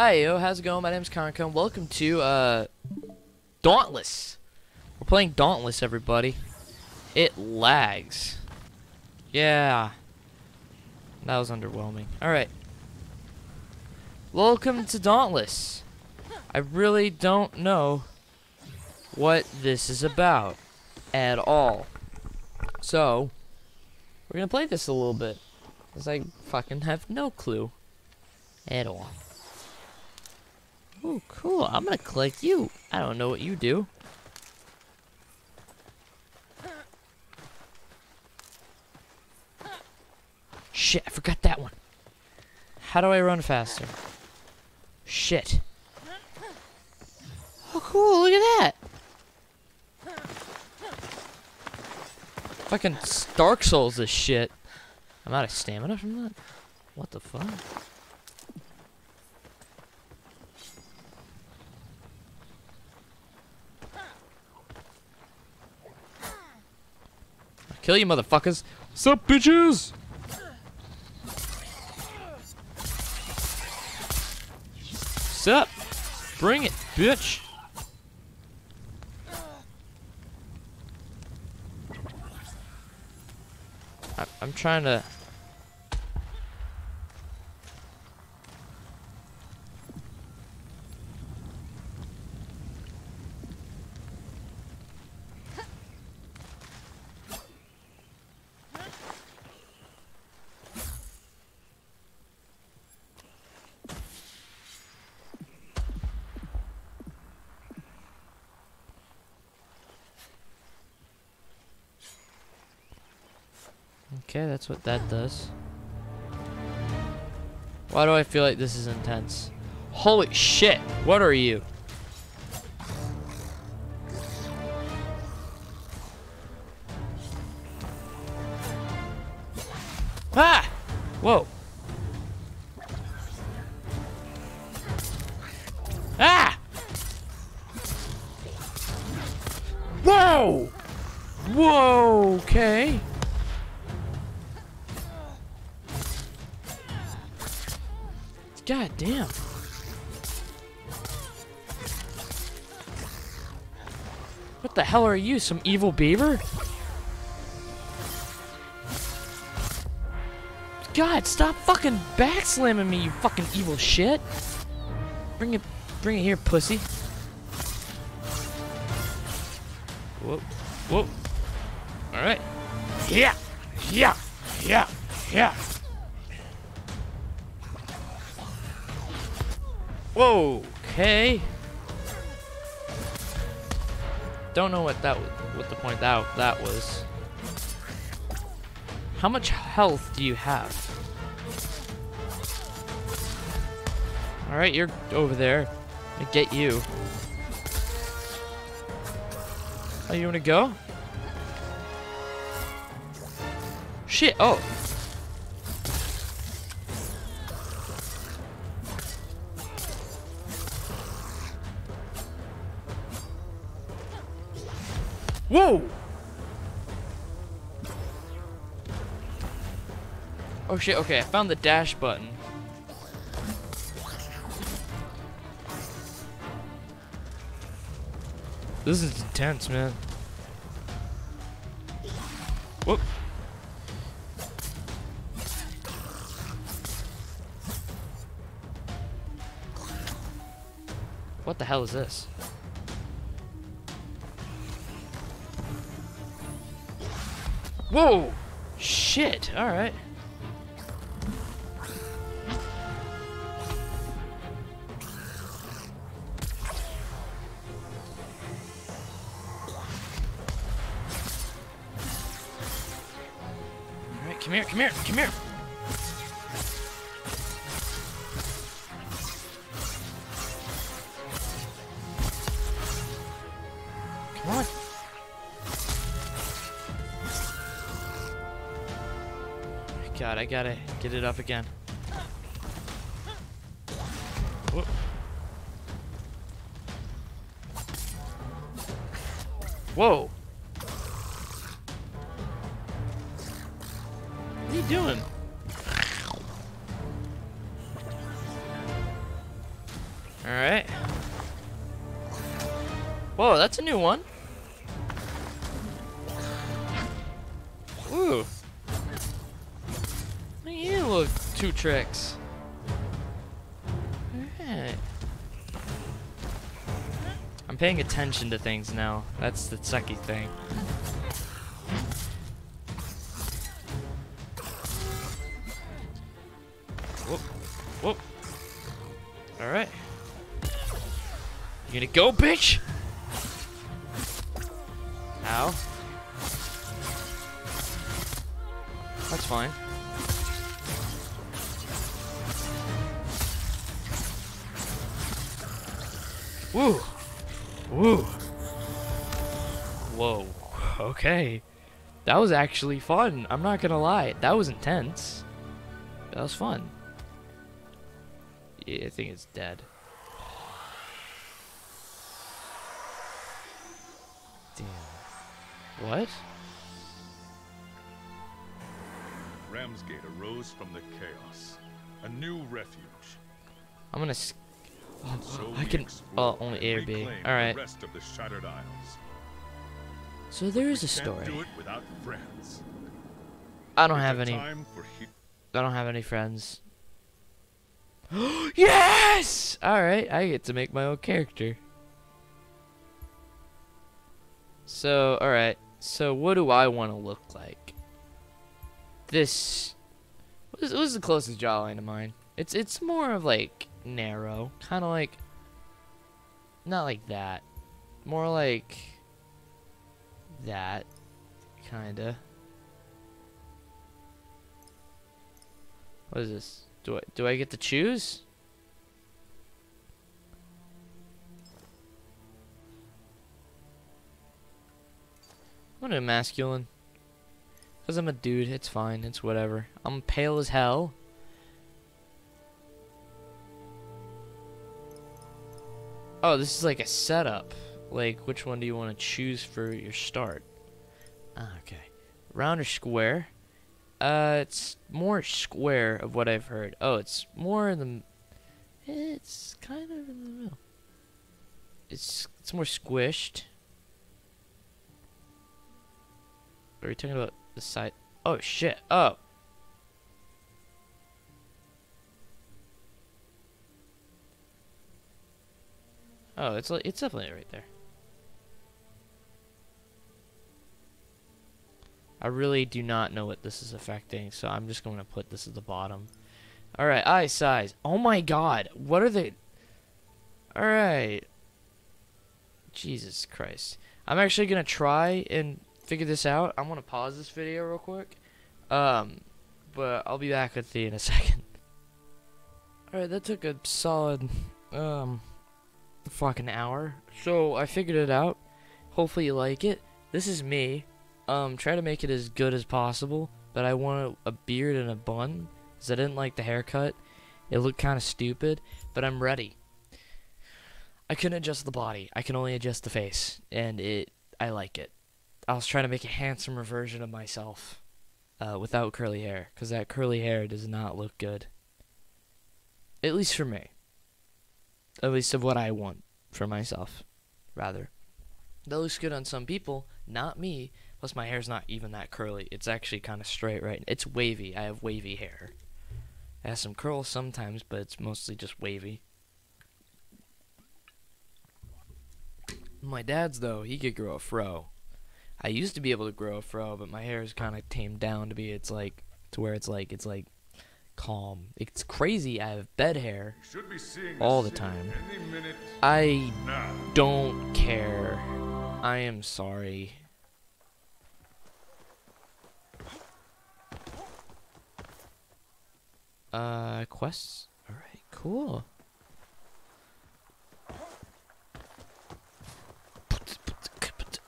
Hi, yo, how's it going? My name's Concoan. Welcome to Dauntless. We're playing Dauntless, everybody. It lags. Yeah. That was underwhelming. Alright. Welcome to Dauntless. I really don't know what this is about at all. So, we're gonna play this a little bit. Because I fucking have no clue at all. Ooh, cool. I'm gonna click you. I don't know what you do. Shit, I forgot that one. How do I run faster? Shit. Oh, cool. Look at that. Fucking Dark Souls this shit. I'm out of stamina from that. What the fuck? Kill you motherfuckers. Sup, bitches? Sup? Bring it, bitch. I'm trying to. Okay, that's what that does. Why do I feel like this is intense? Holy shit! What are you? Ah! Whoa! Ah! Whoa! Whoa! Okay. God damn. What the hell are you, some evil beaver? God, stop fucking backslamming me, you fucking evil shit. Bring it here, pussy. Whoop, whoop. Alright. Yeah, yeah, yeah, yeah. Whoa, okay. Don't know what that was, what the point that was. How much health do you have? All right, you're over there. I get you. Oh, you wanna go? Shit! Oh. Whoa! Oh shit, okay, I found the dash button. This is intense, man. Whoop. What the hell is this? Whoa! Shit! Alright. Alright, come here, come here, come here! Come on! God, I gotta get it up again. Whoop. Whoa! What are you doing? Alright. Whoa, that's a new one. Ooh. Look at you, little two tricks. Alright. I'm paying attention to things now. That's the sucky thing. Whoop. Alright. You gonna go, bitch? Ow. That's fine. Woo! Woo! Whoa. Okay. That was actually fun. I'm not gonna lie. That was intense. That was fun. Yeah, I think it's dead. Damn. What? Ramsgate arose from the chaos, a new refuge. I'm gonna. So I can. Oh, only A or B. All right. The rest of the shattered isles. So there is a story. Do it without friends. I don't have any. I don't have any friends. Yes! Alright, I get to make my own character. So, alright. So, what do I want to look like? This... What is the closest jawline to mine? It's more of, like, narrow. Kind of like... Not like that. More like... That. Kinda. What is this? Do I get to choose? I'm gonna masculine. Because I'm a dude, it's fine, it's whatever. I'm pale as hell. Oh, this is like a setup. Like, which one do you want to choose for your start? Okay. Round or square? It's more square of what I've heard. Oh, it's more in the... It's kind of in the middle. It's more squished. Are we talking about the side? Oh, shit. Oh. Oh, it's definitely right there. I really do not know what this is affecting, so I'm just going to put this at the bottom. Alright, eye size. Oh my god, what are they? Alright. Jesus Christ. I'm actually going to try and figure this out. I'm going to pause this video real quick. But I'll be back with you in a second. Alright, that took a solid, fucking hour. So, I figured it out. Hopefully you like it. This is me. Try to make it as good as possible, but I want a beard and a bun, because I didn't like the haircut. It looked kind of stupid, but I'm ready. I couldn't adjust the body. I can only adjust the face, and I like it. I was trying to make a handsomer version of myself, without curly hair, because that curly hair does not look good. At least for me. At least of what I want for myself, rather. That looks good on some people, not me. Plus, my hair's not even that curly. It's actually kind of straight right now. It's wavy. I have wavy hair. It has some curls sometimes, but it's mostly just wavy. My dad's, though, he could grow a fro. I used to be able to grow a fro, but my hair is kind of tamed down to be, it's like calm. It's crazy. I have bed hair all the time. I don't care. I am sorry. Quests? Alright, cool.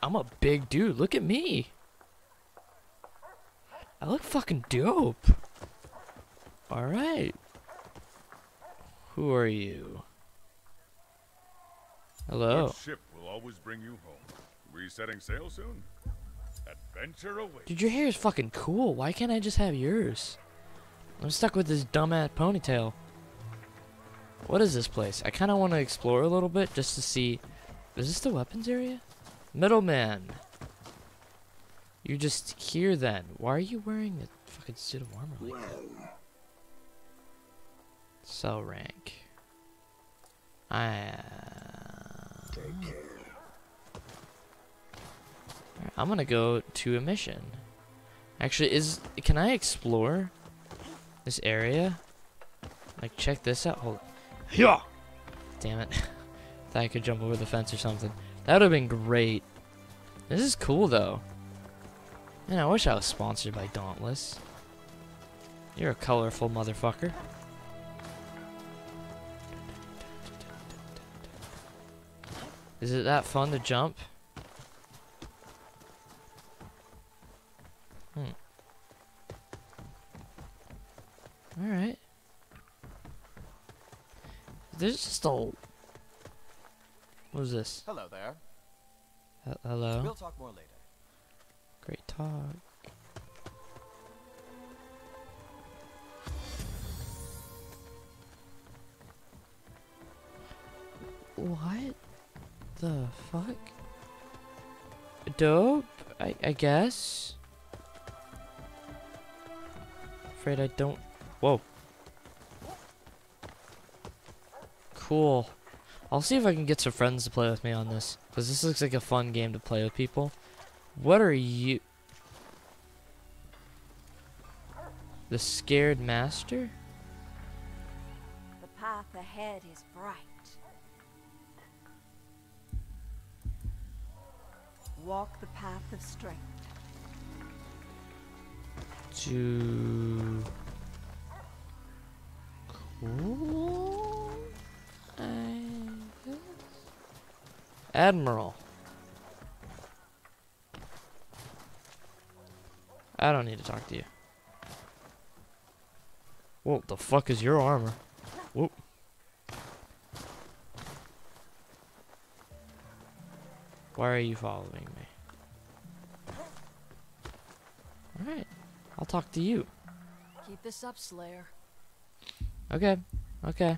I'm a big dude, look at me! I look fucking dope! Alright. Who are you? Hello. That ship will always bring you home. We setting sail soon? Adventure awaits. Dude, your hair is fucking cool. Why can't I just have yours? I'm stuck with this dumbass ponytail. What is this place? I kind of want to explore a little bit just to see. Is this the weapons area? Middleman. You're just here then. Why are you wearing a fucking suit of armor like that? Cell rank. Take care. I'm gonna go to a mission. Actually, can I explore this area? Like, check this out. Hold on. Yeah. Damn it. Thought I could jump over the fence or something. That would have been great. This is cool though. Man, I wish I was sponsored by Dauntless. You're a colorful motherfucker. Is it that fun to jump? Alright. There's just a... What was this? Hello there. Hello. We'll talk more later. Great talk. What the fuck? Dope, I guess. Afraid I don't... Whoa. Cool. I'll see if I can get some friends to play with me on this, because this looks like a fun game to play with people. What are you? The Scared Master? The path ahead is bright. Walk the path of strength. To... Cool, I guess. Admiral. I don't need to talk to you. What the fuck is your armor? Whoop. Why are you following me? Alright, I'll talk to you. Keep this up, Slayer. Okay, okay,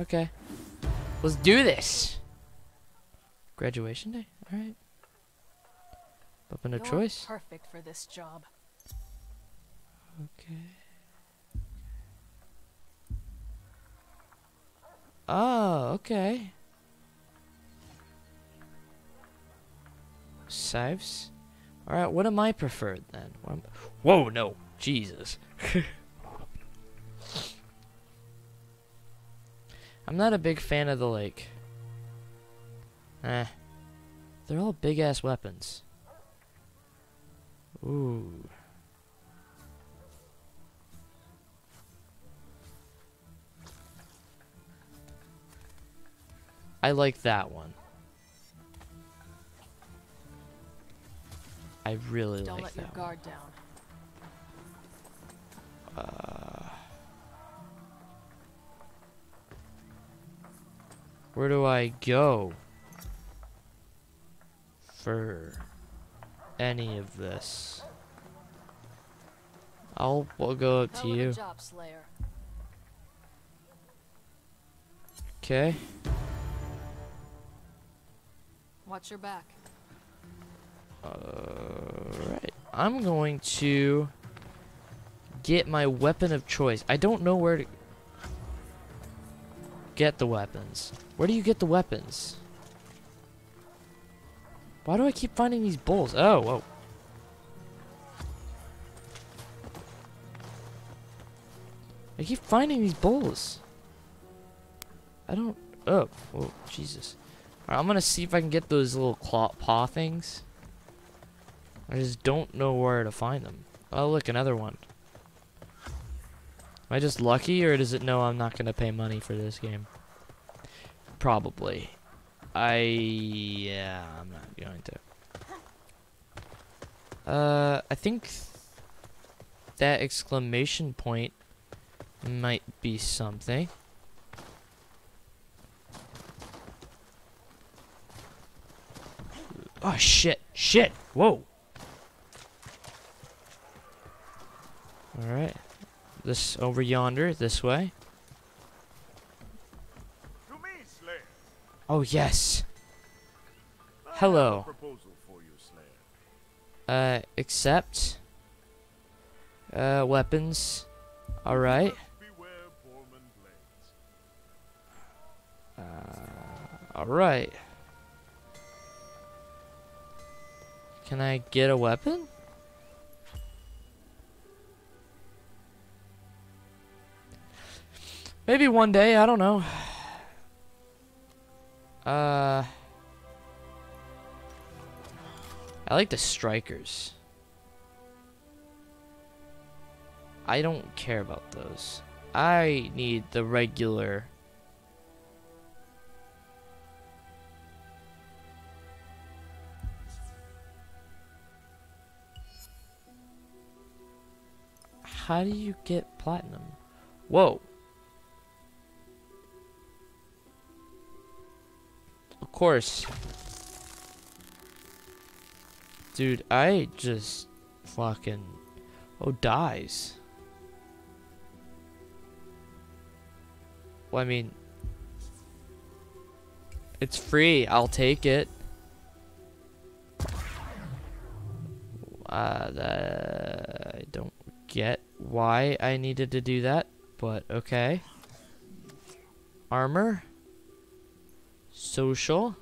okay. Let's do this. Graduation day. All right. Up in a choice. Perfect for this job. Okay. Oh, okay. Scythes. All right. What am I preferred then? Whoa, no, Jesus. I'm not a big fan of the, like... They're all big-ass weapons. Ooh. I like that one. I really like that one. Don't let your guard down. Where do I go for any of this? We'll go up to you. Okay. Watch your back. Alright. I'm going to get my weapon of choice. I don't know where to get the weapons. Where do you get the weapons? Why do I keep finding these bulls? Oh, whoa. I keep finding these bulls. I don't... Oh, whoa, Jesus. Alright, I'm gonna see if I can get those little claw paw things. I just don't know where to find them. Oh, look, another one. Am I just lucky, or does it know I'm not gonna pay money for this game? Probably. Yeah, I'm not going to. I think that exclamation point might be something. Oh shit, shit, whoa. All right, this over yonder, this way. Slayer. Oh, yes. Hello. Proposal for you, Slayer. Accept. Weapons. Alright. Alright. Can I get a weapon? Maybe one day, I don't know. I like the strikers. I don't care about those. I need the regular. How do you get platinum? Whoa. Of course. Dude, I just fucking... Oh, dies. Well, I mean... It's free. I'll take it. That I don't get why I needed to do that, but okay. Armor. Social.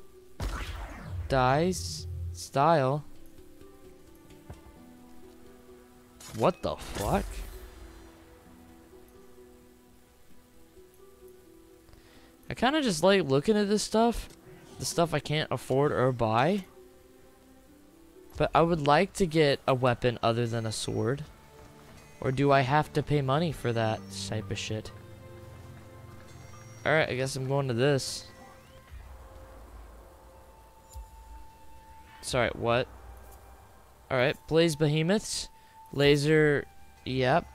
Dies. Style. What the fuck? I kind of just like looking at this stuff. The stuff I can't afford or buy. But I would like to get a weapon other than a sword. Or do I have to pay money for that type of shit? Alright, I guess I'm going to this. Sorry, what? Alright, Blaze Behemoths. Laser, yep.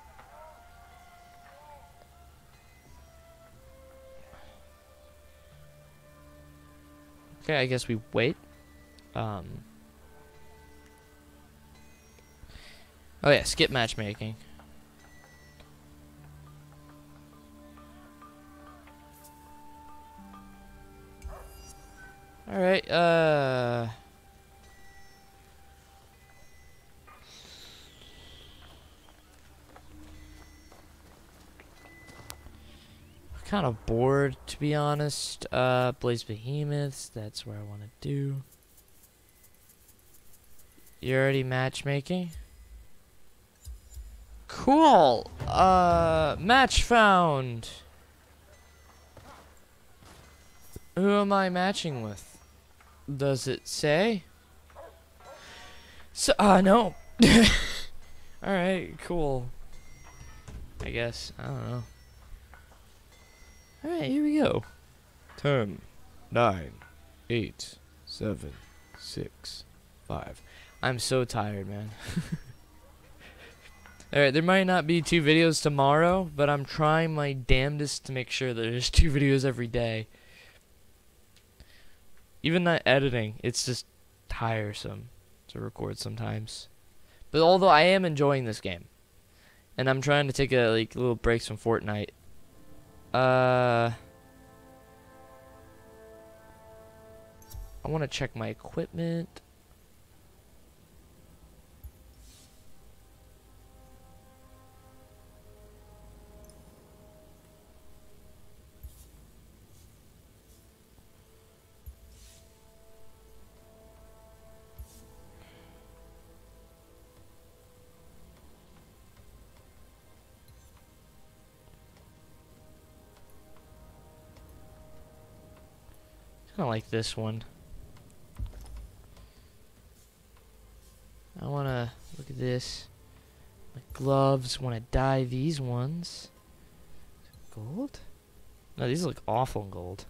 Okay, I guess we wait. Oh yeah, skip matchmaking. Alright, kind of bored, to be honest. Blaze Behemoths, that's where I want to do. You're already matchmaking? Cool! Match found! Who am I matching with? Does it say? So, no. Alright, cool. I guess. I don't know. Alright, here we go. 10, 9, 8, 7, 6, 5. I'm so tired, man. Alright, there might not be 2 videos tomorrow, but I'm trying my damnedest to make sure that there's 2 videos every day. Even not editing, it's just tiresome to record sometimes. But although I am enjoying this game. And I'm trying to take a like little breaks from Fortnite. I want to check my equipment. I like this one. I want to look at this. My gloves. Want to dye these ones. Gold? No, these look awful in gold.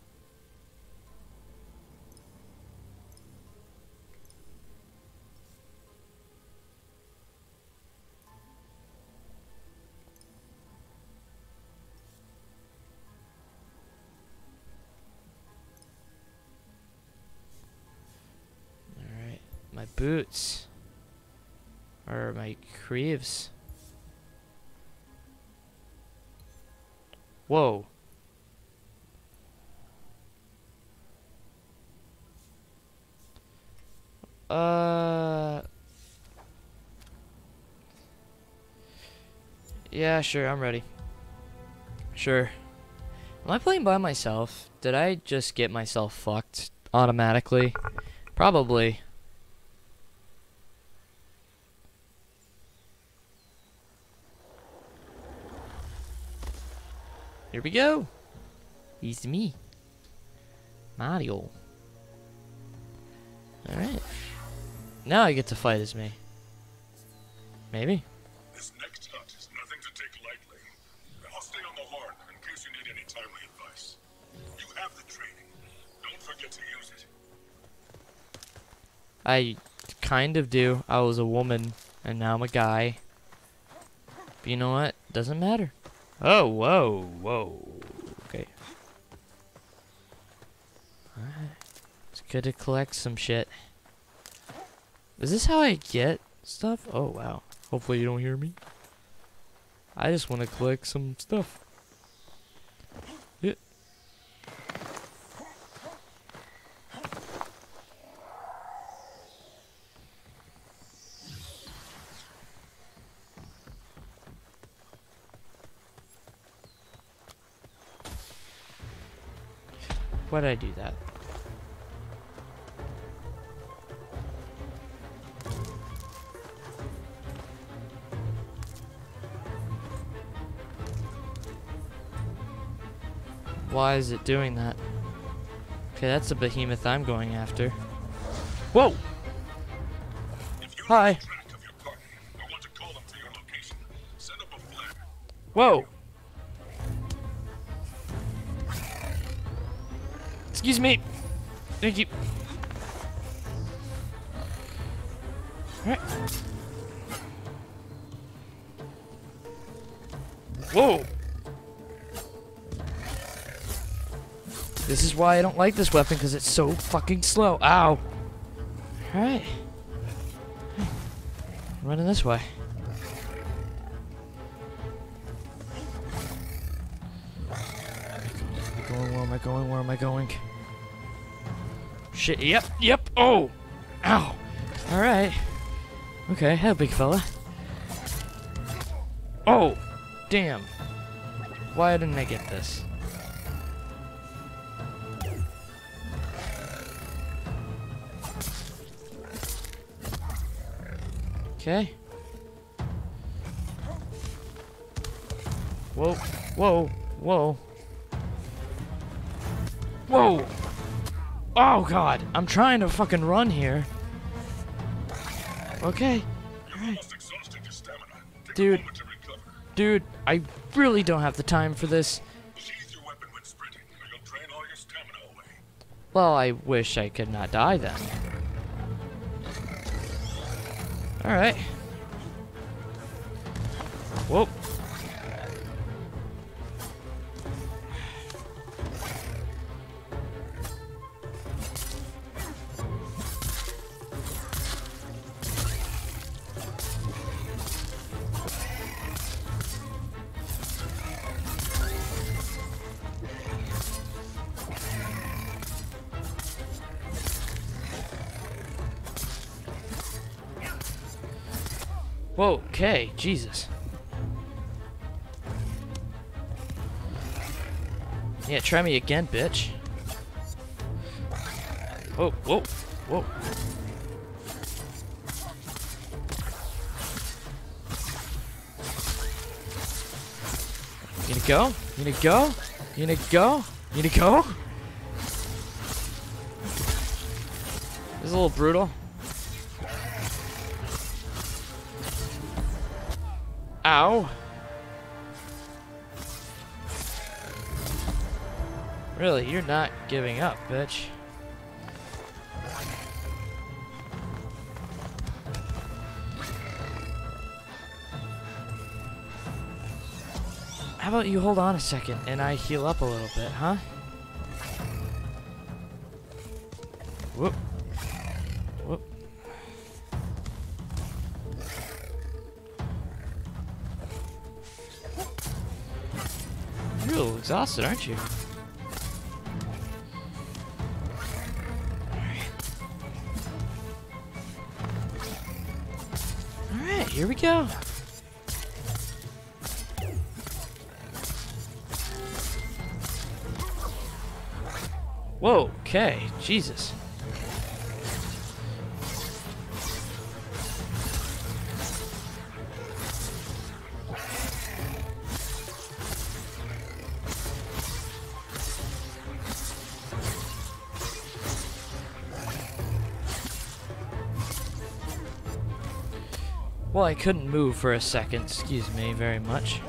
Boots or my creeves. Whoa. Yeah, sure, I'm ready. Sure. Am I playing by myself? Did I just get myself fucked automatically? Probably. Here we go. He's me. Mario. Alright. Now I get to fight as me. Maybe. This next hunt is nothing to take lightly. I'll stay on the horn in case you need any timely advice. You have the training. Don't forget to use it. I kind of do. I was a woman and now I'm a guy. But you know what? Doesn't matter. Oh, whoa, whoa. Okay. Alright. It's good to collect some shit. Is this how I get stuff? Oh, wow. Hopefully you don't hear me. I just want to collect some stuff. Yeah. Why did I do that? Why is it doing that? Okay, that's a behemoth I'm going after. Whoa! Hi! Whoa! Excuse me. Thank you. All right. Whoa. This is why I don't like this weapon, because it's so fucking slow. Ow. All right. I'm running this way. Where am I going? Where am I going? Shit, yep, yep, oh! Ow! Alright. Okay, hello, big fella. Oh! Damn. Why didn't I get this? Okay. Whoa, whoa, whoa. Whoa! Oh god, I'm trying to fucking run here. Okay. Alright. Dude. Dude, I really don't have the time for this. Well, I wish I could not die then. Alright. Whoa. Okay, Jesus. Yeah, try me again, bitch. Whoa, whoa, whoa. You gonna go? You gonna go? You gonna go? You gonna go? This is a little brutal. Ow. Really, you're not giving up, bitch. How about you hold on a second and I heal up a little bit, huh? Whoop. Exhausted, aren't you? All right. here we go. Whoa, okay, Jesus. Well, I couldn't move for a second, excuse me very much.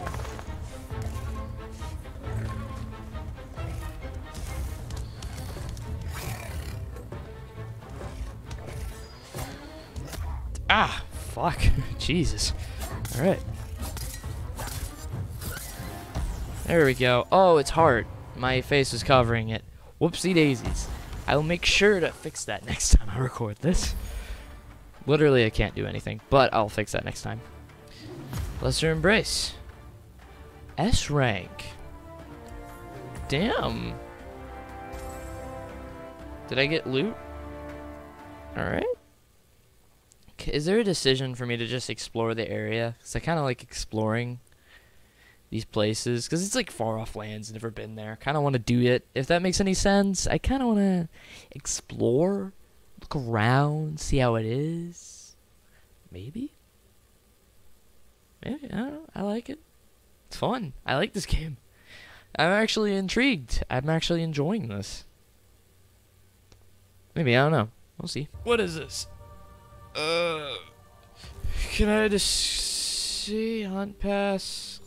Ah, fuck. Jesus. Alright. There we go. Oh, it's hard. My face was covering it. Whoopsie daisies. I'll make sure to fix that next time I record this. Literally, I can't do anything, but I'll fix that next time. Lesser Embrace. S rank. Damn. Did I get loot? Alright. Is there a decision for me to just explore the area? Because I kind of like exploring these places. Because it's like far off lands, never been there. Kind of want to do it, if that makes any sense. I kind of want to explore. Look around, see how it is. Maybe? Maybe, I don't know, I like it. It's fun, I like this game. I'm actually intrigued, I'm actually enjoying this. Maybe, I don't know, we'll see. What is this? Can I just see, hunt pass?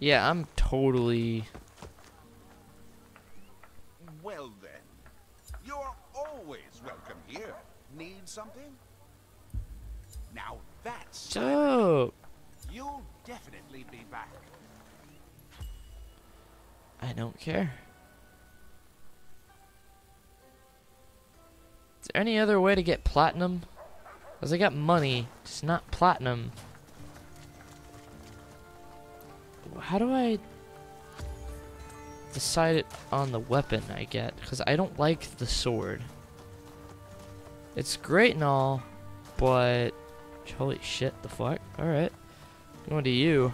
Yeah, I'm totally. Well then, you're always welcome here. Need something? Now that's dope. You'll definitely be back. I don't care. Is there any other way to get platinum? Cause I got money, just not platinum. How do I decide it on the weapon I get? Because I don't like the sword. It's great and all, but holy shit, the fuck? Alright. Going to you.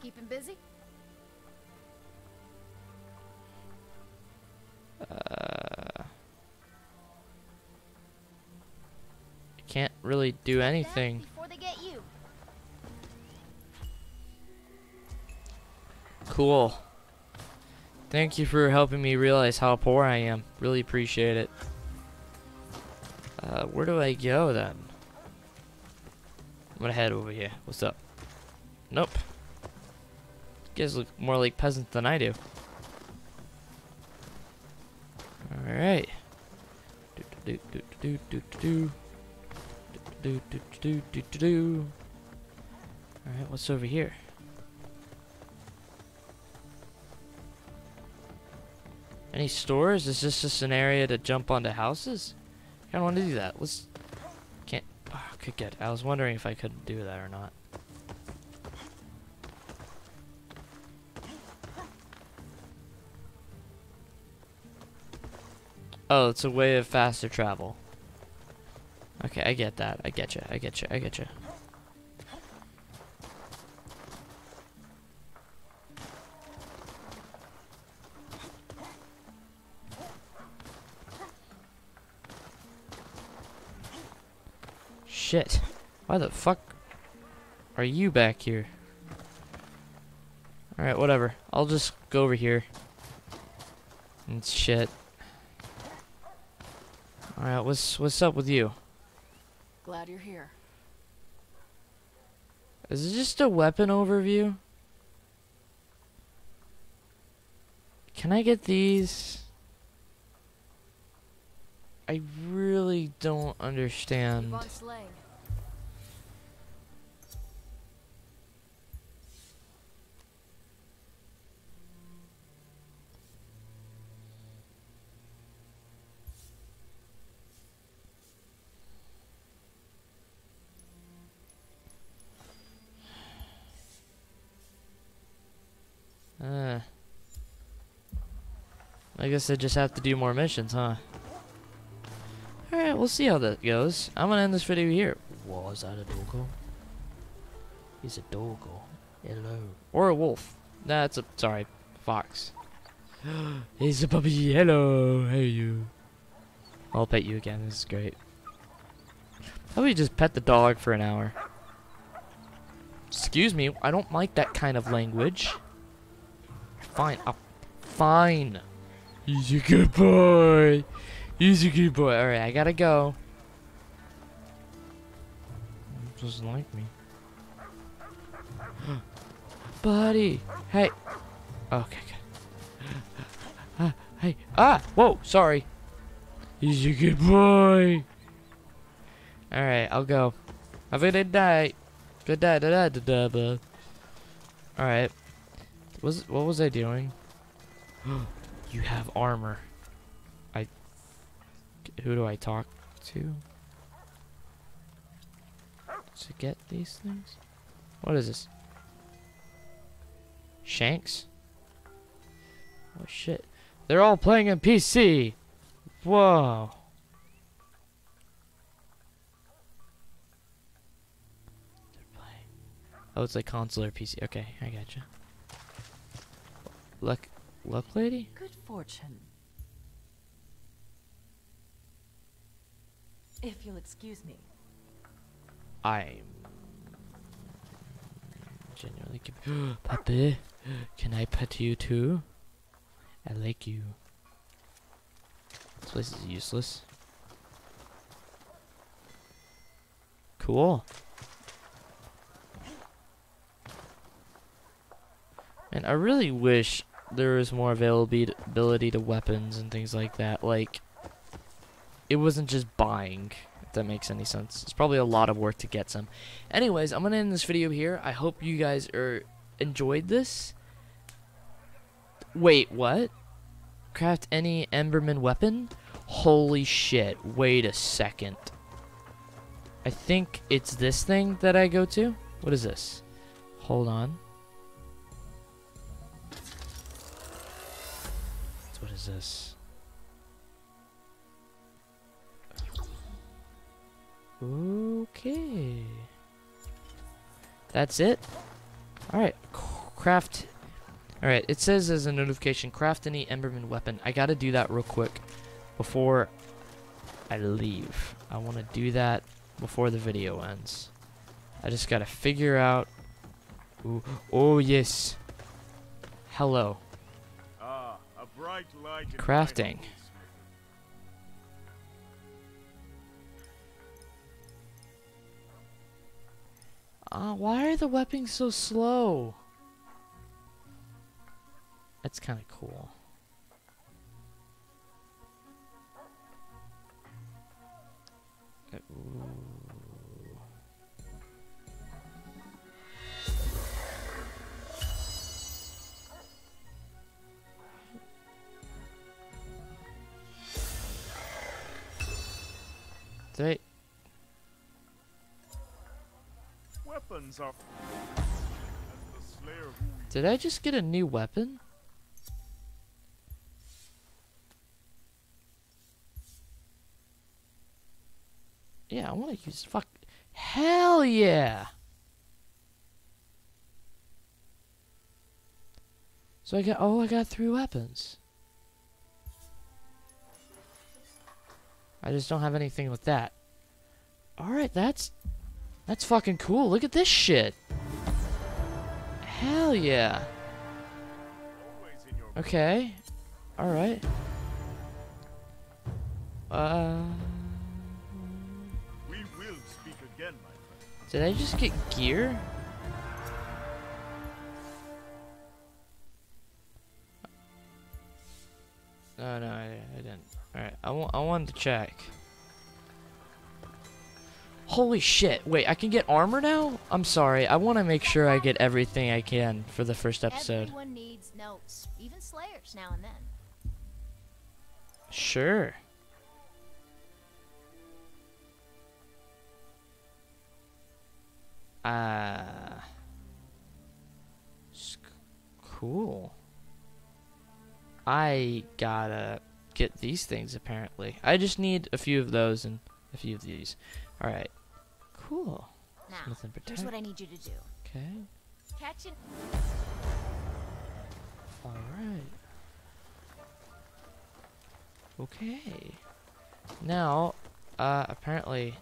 Keep him busy? I can't really do anything. Cool. Thank you for helping me realize how poor I am. Really appreciate it. Where do I go then? I'm gonna head over here. What's up? Nope. You guys look more like peasants than I do. Alright. Do do do do do do do do do do. Alright, what's over here? Any stores? Is this just an area to jump onto houses? I kinda wanna do that. Let's can't oh, could get I was wondering if I could do that or not. Oh, it's a way of faster travel. Okay, I get that. I get you. I get you. I get you. Shit. Why the fuck are you back here? Alright, whatever. I'll just go over here. And shit. Alright, what's up with you? Glad you're here. Is it just a weapon overview? Can I get these? I really don't understand. I guess I just have to do more missions, huh? Alright, we'll see how that goes. I'm gonna end this video here. Whoa, is that a doggo? He's a doggo. Hello. Or a wolf. That's a, sorry, fox. He's a puppy. Hello, how are you? I'll pet you again, this is great. How about you just pet the dog for an hour? Excuse me, I don't like that kind of language. Fine, fine. He's a good boy. He's a good boy. Alright, I gotta go. He doesn't like me. Buddy. Hey. Okay, good. Hey. Ah! Whoa, sorry. He's a good boy. Alright, I'll go. Have a good night. Good night. Alright. What was I doing? You have armor. Who do I talk to get these things? What is this? Shanks? Oh shit. They're all playing on PC! Whoa. They're playing. Oh, it's like console or PC. Okay, I gotcha. Luck lady? Good fortune. If you'll excuse me. I'm genuinely Puppy, can I pet you too? I like you. This place is useless. Cool. And I really wish there was more availability to weapons and things like that. Like, it wasn't just buying, if that makes any sense. It's probably a lot of work to get some. Anyways, I'm gonna end this video here. I hope you guys enjoyed this. Wait, what? Craft any Emberman weapon? Holy shit, wait a second. I think it's this thing that I go to. What is this? Hold on. What is this? Okay. That's it? Alright. Craft. Alright, it says as a notification, craft any Emberman weapon. I gotta do that real quick before I leave. I wanna do that before the video ends. I just gotta figure out. Ooh. Oh, yes. Hello. A bright light crafting. Why are the weapons so slow? That's kind of cool. Did I just get a new weapon? Yeah, I want to use fuck. Hell yeah! So I got. Oh, I got 3 weapons. I just don't have anything with that. Alright, that's fucking cool. Look at this shit. Hell yeah. Okay. Alright. We will speak again, my friend. Did I just get gear? Oh, no, I didn't. Alright, I wanted to check. Holy shit, wait, I can get armor now? I'm sorry, I want to make sure I get everything I can for the first episode. Everyone needs notes, even slayers now and then. Sure. Cool. I gotta get these things, apparently. I just need a few of those and a few of these. Alright. Cool. Now, here's what I need you to do. Okay. Catch it. Alright. Okay. Now, apparently...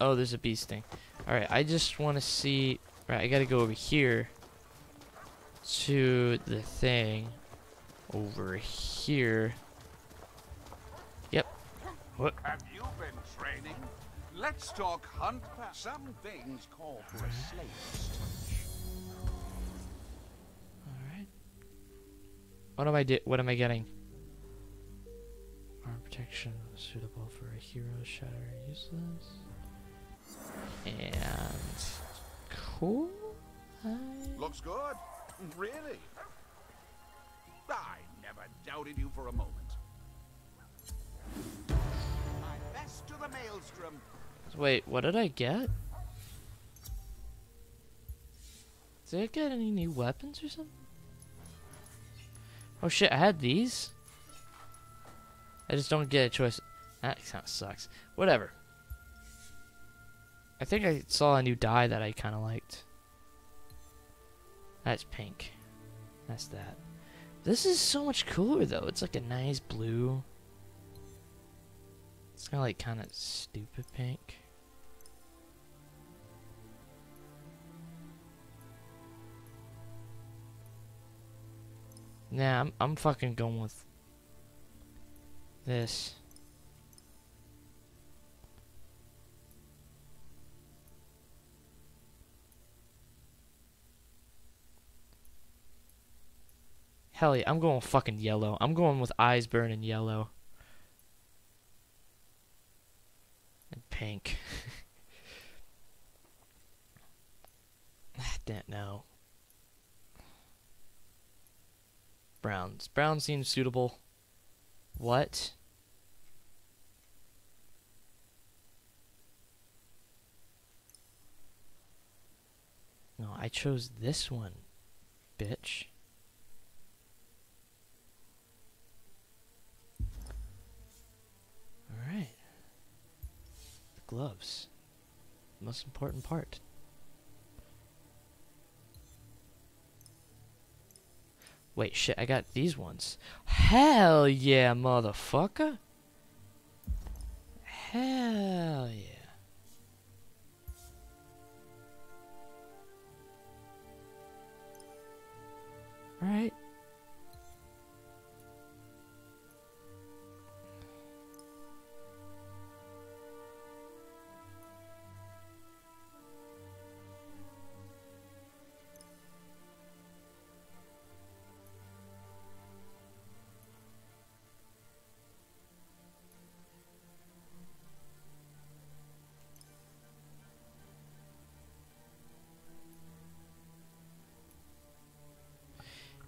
Oh, there's a bee sting. Alright, I just want to see... Right, I gotta go over here to the thing over here. Yep. What? Have you been training? Let's talk hunt. Some things call for a slave. Alright. What am I getting? Arm protection suitable for a hero, shatter useless. And cool. Looks good. Really? I never doubted you for a moment. My best to the maelstrom. Wait, what did I get? Did I get any new weapons or something? Oh shit, I had these? I just don't get a choice. That kind of sucks. Whatever. I think I saw a new dye that I kind of liked. That's pink. That's that. This is so much cooler though. It's like a nice blue. It's kind of like stupid pink. Nah, I'm fucking going with this. Hell yeah, I'm going fucking yellow. I'm going with eyes burning yellow. And pink. I don't know. Browns. Brown seems suitable. What? No, I chose this one, bitch. Gloves. Most important part. Wait, shit, I got these ones. Hell yeah, motherfucker. Hell yeah. Alright.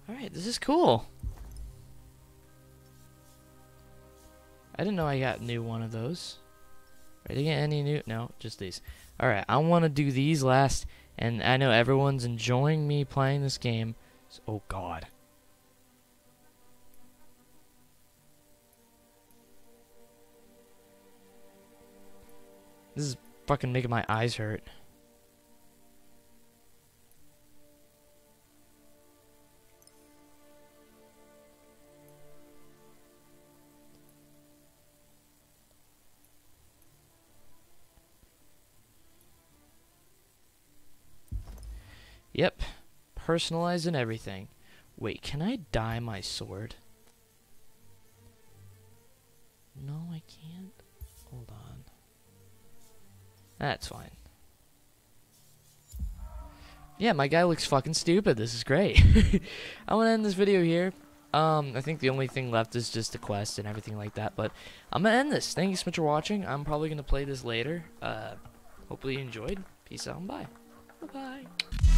Alright, this is cool. I didn't know I got new one of those. Right, did I get any new? No, just these. Alright, I want to do these last, and I know everyone's enjoying me playing this game. So, oh god. This is fucking making my eyes hurt. Yep, personalized and everything. Wait, can I dye my sword? No, I can't. Hold on. That's fine. Yeah, my guy looks fucking stupid. This is great. I want to end this video here. I think the only thing left is just the quest and everything like that, but I'm going to end this. Thank you so much for watching. I'm probably going to play this later. Hopefully you enjoyed. Peace out and bye. Bye-bye.